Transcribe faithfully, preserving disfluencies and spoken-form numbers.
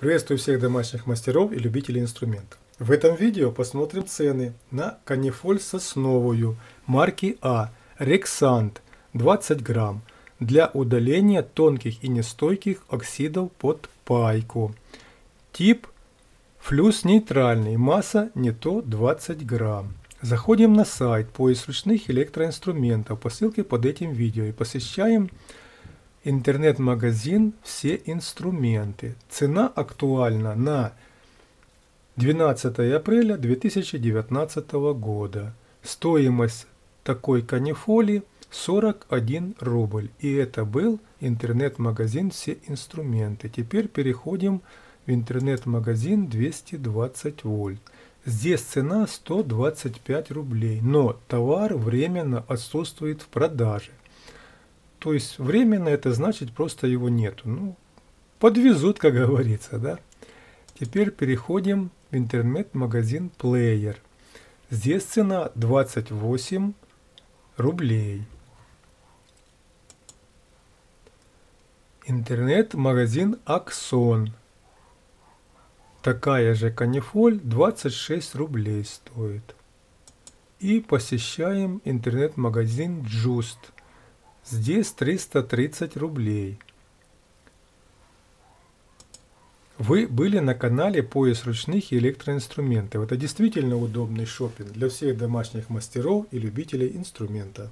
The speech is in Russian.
Приветствую всех домашних мастеров и любителей инструментов. В этом видео посмотрим цены на канифоль сосновую марки А Рексант двадцать грамм для удаления тонких и нестойких оксидов под пайку. Тип флюс нейтральный, масса не то двадцать грамм. Заходим на сайт «Поиск ручных и электроинструментов» по ссылке под этим видео и посещаем интернет-магазин «Все инструменты». Цена актуальна на двенадцатое апреля две тысячи девятнадцатого года. Стоимость такой канифоли сорок один рубль. И это был интернет-магазин «Все инструменты». Теперь переходим в интернет-магазин двести двадцать вольт. Здесь цена сто двадцать пять рублей, но товар временно отсутствует в продаже. То есть временно это значит просто его нету. Ну, подвезут, как говорится, да. Теперь переходим в интернет-магазин Player. Здесь цена двадцать восемь рублей. Интернет-магазин Axon. Такая же канифоль двадцать шесть рублей стоит. И посещаем интернет-магазин Just. Здесь триста тридцать рублей. Вы были на канале «Поиск ручных и электроинструментов». Это действительно удобный шопинг для всех домашних мастеров и любителей инструмента.